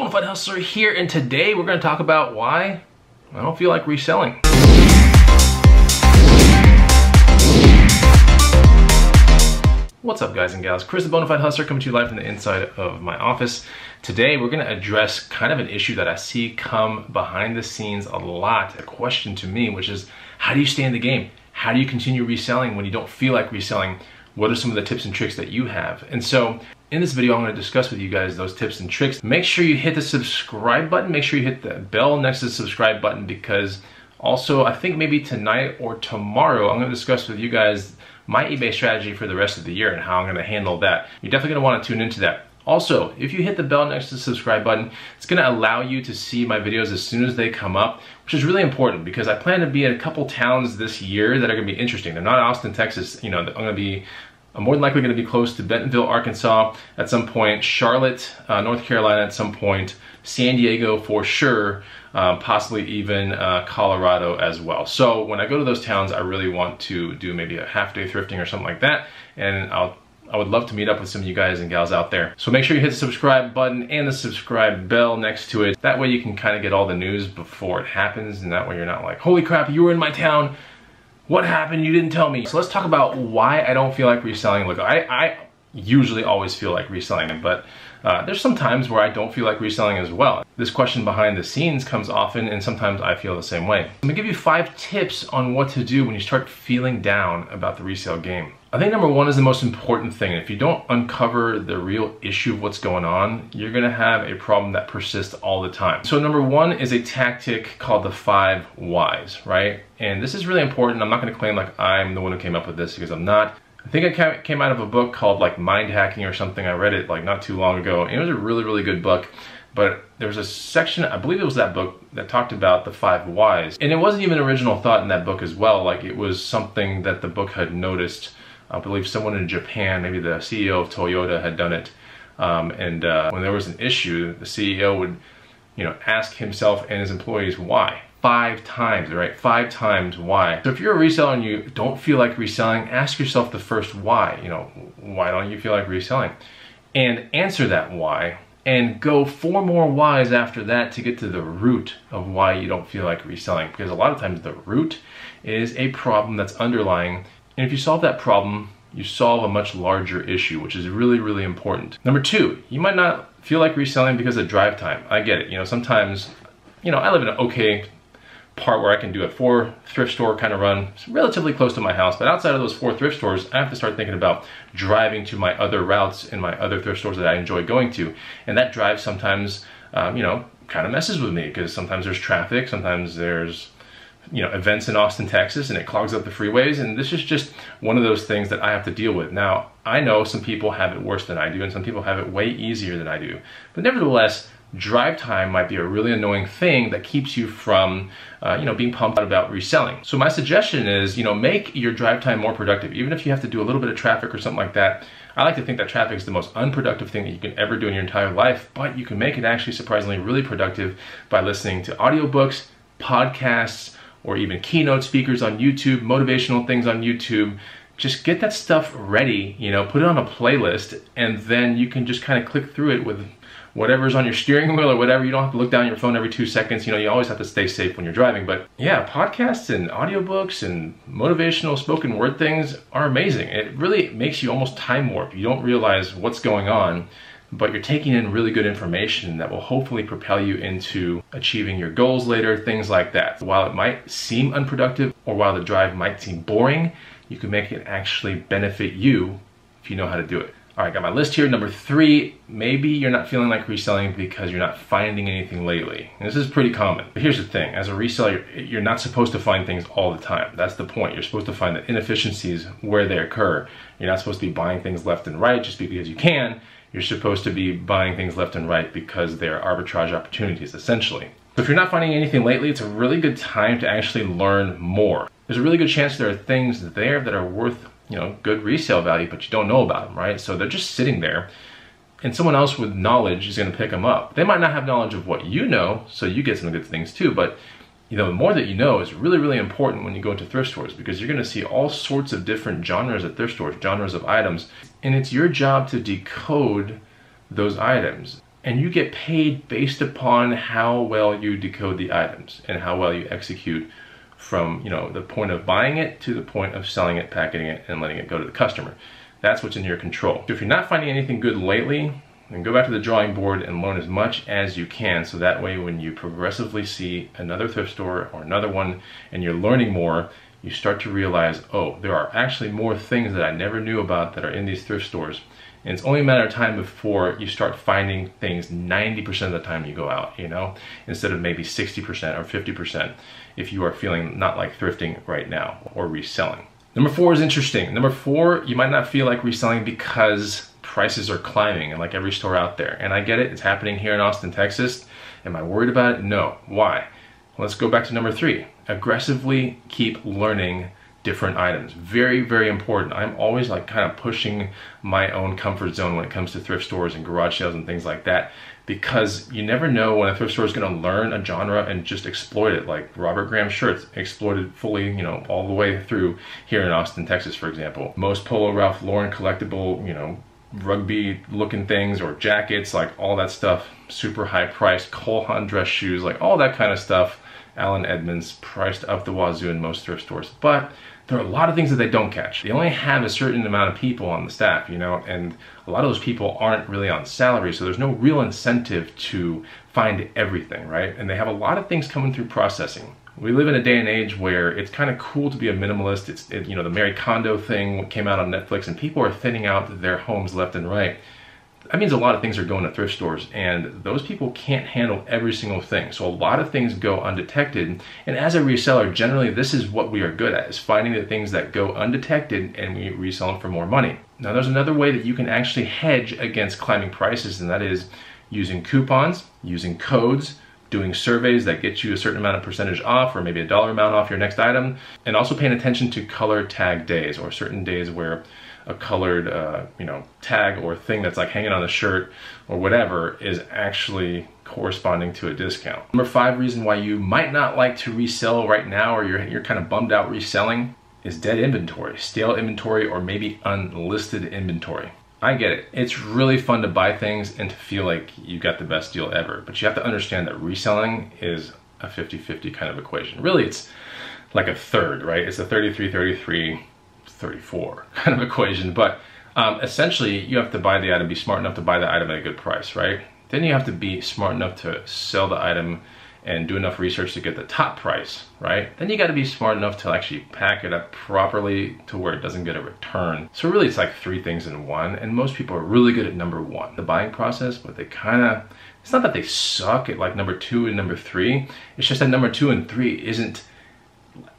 Bonafide Hustler here, and today we're going to talk about why I don't feel like reselling. What's up, guys and gals? Chris the Bonafide Hustler coming to you live from the inside of my office. Today we're going to address kind of an issue that I see come behind the scenes a lot, a question to me, which is how do you stay in the game? How do you continue reselling when you don't feel like reselling? What are some of the tips and tricks that you have? And so in this video, I'm going to discuss with you guys those tips and tricks. Make sure you hit the subscribe button. Make sure you hit the bell next to the subscribe button, because also I think maybe tonight or tomorrow, I'm going to discuss with you guys my eBay strategy for the rest of the year and how I'm going to handle that. You're definitely going to want to tune into that. Also, if you hit the bell next to the subscribe button, it's going to allow you to see my videos as soon as they come up, which is really important because I plan to be in a couple towns this year that are going to be interesting. They're not Austin, Texas. You know, I'm more than likely going to be close to Bentonville, Arkansas at some point, Charlotte, North Carolina at some point, San Diego for sure, possibly even Colorado as well. So when I go to those towns, I really want to do maybe a half-day thrifting or something like that, and I would love to meet up with some of you guys and gals out there. So make sure you hit the subscribe button and the subscribe bell next to it. That way you can kind of get all the news before it happens, and that way you're not like, holy crap, you were in my town. What happened? You didn't tell me. So let's talk about why I don't feel like reselling. Look, I usually always feel like reselling, but there's some times where I don't feel like reselling as well. This question behind the scenes comes often, and sometimes I feel the same way. I'm gonna give you 5 tips on what to do when you start feeling down about the resale game. I think number one is the most important thing. If you don't uncover the real issue of what's going on, you're gonna have a problem that persists all the time. So number one is a tactic called the 5 whys, right? And this is really important. I'm not gonna claim like I'm the one who came up with this, because I'm not. I think I came out of a book called like Mind Hacking or something. I read it like not too long ago, and it was a really, really good book. But there was a section, I believe it was that book, that talked about the 5 whys. And it wasn't even an original thought in that book as well. Like, it was something that the book had noticed. I believe someone in Japan, maybe the CEO of Toyota, had done it. When there was an issue, the CEO would, you know, ask himself and his employees why. 5 times, right? 5 times why. So if you're a reseller and you don't feel like reselling, ask yourself the first why. You know, why don't you feel like reselling? And answer that why, and go 4 more whys after that to get to the root of why you don't feel like reselling. Because a lot of times the root is a problem that's underlying. And if you solve that problem, you solve a much larger issue, which is really, really important. Number 2, you might not feel like reselling because of drive time. I get it. You know, sometimes, you know, I live in an okay part where I can do a 4 thrift store kind of run. It's relatively close to my house, but outside of those 4 thrift stores, I have to start thinking about driving to my other routes and my other thrift stores that I enjoy going to. And that drive sometimes, you know, kind of messes with me, because sometimes there's traffic, sometimes there's, you know, events in Austin, Texas, and it clogs up the freeways. And this is just one of those things that I have to deal with. Now, I know some people have it worse than I do, and some people have it way easier than I do, but nevertheless, drive time might be a really annoying thing that keeps you from, you know, being pumped out about reselling. So my suggestion is, you know, make your drive time more productive. Even if you have to do a little bit of traffic or something like that, I like to think that traffic is the most unproductive thing that you can ever do in your entire life, but you can make it actually surprisingly really productive by listening to audiobooks, podcasts, or even keynote speakers on YouTube, motivational things on YouTube. Just get that stuff ready, you know, put it on a playlist, and then you can just kind of click through it with whatever's on your steering wheel or whatever. You don't have to look down your phone every 2 seconds. You know, you always have to stay safe when you're driving. But yeah, podcasts and audiobooks and motivational spoken word things are amazing. It really makes you almost time warp. You don't realize what's going on, but you're taking in really good information that will hopefully propel you into achieving your goals later, things like that. While it might seem unproductive, or while the drive might seem boring, you can make it actually benefit you if you know how to do it. All right, got my list here. Number 3, maybe you're not feeling like reselling because you're not finding anything lately. And this is pretty common. But here's the thing, as a reseller, you're not supposed to find things all the time. That's the point. You're supposed to find the inefficiencies where they occur. You're not supposed to be buying things left and right just because you can. You're supposed to be buying things left and right because they're arbitrage opportunities, essentially. So if you're not finding anything lately, it's a really good time to actually learn more. There's a really good chance there are things there that are worth, you know, good resale value, but you don't know about them, right? So they're just sitting there, and someone else with knowledge is going to pick them up. They might not have knowledge of what you know, so you get some good things too, but you know, the more that you know is really, really important when you go into thrift stores, because you're going to see all sorts of different genres at thrift stores, genres of items, and it's your job to decode those items. and you get paid based upon how well you decode the items and how well you execute from, you know, the point of buying it to the point of selling it, packaging it, and letting it go to the customer. That's what's in your control. If you're not finding anything good lately, then go back to the drawing board and learn as much as you can, so that way when you progressively see another thrift store or another one and you're learning more, you start to realize, oh, there are actually more things that I never knew about that are in these thrift stores. And it's only a matter of time before you start finding things 90% of the time you go out, you know, instead of maybe 60% or 50% if you are feeling not like thrifting right now or reselling. Number four is interesting. Number four, you might not feel like reselling because prices are climbing, and like every store out there. And I get it, it's happening here in Austin, Texas. Am I worried about it? No. Why? Let's go back to number three. Aggressively keep learning different items. Very, very important. I'm always like kind of pushing my own comfort zone when it comes to thrift stores and garage sales and things like that, because you never know when a thrift store is going to learn a genre and just exploit it. Like Robert Graham shirts exploited fully, you know, all the way through here in Austin, Texas, for example. Most Polo Ralph Lauren collectible, you know, rugby looking things or jackets, like all that stuff, super high priced. Cole Haan dress shoes, like all that kind of stuff. Allen Edmonds, priced up the wazoo in most thrift stores, but there are a lot of things that they don't catch. They only have a certain amount of people on the staff, you know, and a lot of those people aren't really on salary, so there's no real incentive to find everything, right? And they have a lot of things coming through processing. We live in a day and age where it's kind of cool to be a minimalist. You know, the Marie Kondo thing came out on Netflix, and people are thinning out their homes left and right. That means a lot of things are going to thrift stores, and those people can't handle every single thing. So a lot of things go undetected, and as a reseller, generally this is what we are good at, is finding the things that go undetected and we resell them for more money. Now there's another way that you can actually hedge against climbing prices, and that is using coupons, using codes, doing surveys that get you a certain amount of percentage off or maybe a dollar amount off your next item, and also paying attention to color tag days or certain days where a colored you know, tag or thing that's like hanging on the shirt or whatever is actually corresponding to a discount. Number five reason why you might not like to resell right now, or you're kind of bummed out reselling, is dead inventory, stale inventory, or maybe unlisted inventory. I get it. It's really fun to buy things and to feel like you got the best deal ever, but you have to understand that reselling is a 50-50 kind of equation. Really, it's like a third, right? It's a 33-34 kind of equation, but essentially you have to buy the item, be smart enough to buy the item at a good price, right? Then you have to be smart enough to sell the item and do enough research to get the top price, right? Then you got to be smart enough to actually pack it up properly to where it doesn't get a return. So really it's like three things in one, and most people are really good at number one, the buying process, but they kind of, it's not that they suck at like number two and number three, it's just that number two and three isn't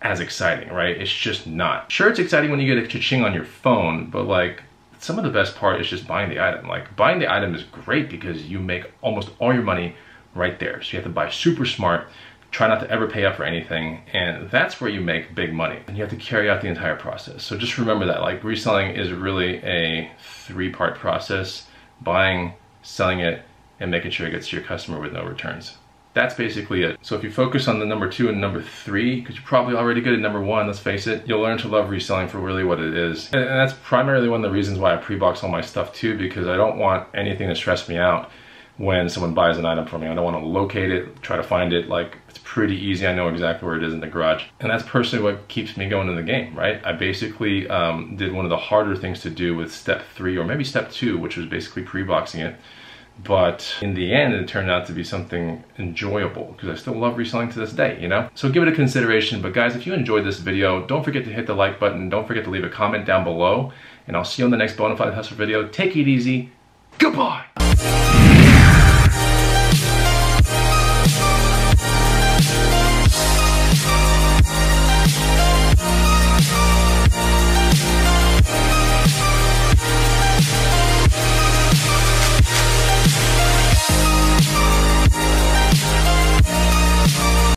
as exciting, right? It's just not. Sure, it's exciting when you get a cha-ching on your phone, but like some of the best part is just buying the item. Like buying the item is great because you make almost all your money right there. So you have to buy super smart, try not to ever pay up for anything, and that's where you make big money. And you have to carry out the entire process. So just remember that, like reselling is really a three-part process: buying, selling it, and making sure it gets to your customer with no returns. That's basically it. So if you focus on the number two and number three, because you're probably already good at number one, let's face it, you'll learn to love reselling for really what it is. And that's primarily one of the reasons why I pre-box all my stuff too, because I don't want anything to stress me out when someone buys an item for me. I don't want to locate it, try to find it. Like, it's pretty easy. I know exactly where it is in the garage. And that's personally what keeps me going in the game, right? I basically did one of the harder things to do with step three, or maybe step two, which was basically pre-boxing it. But in the end, it turned out to be something enjoyable because I still love reselling to this day, you know? So give it a consideration. But guys, if you enjoyed this video, don't forget to hit the like button. Don't forget to leave a comment down below. And I'll see you on the next Bonafide Hustler video. Take it easy. Goodbye.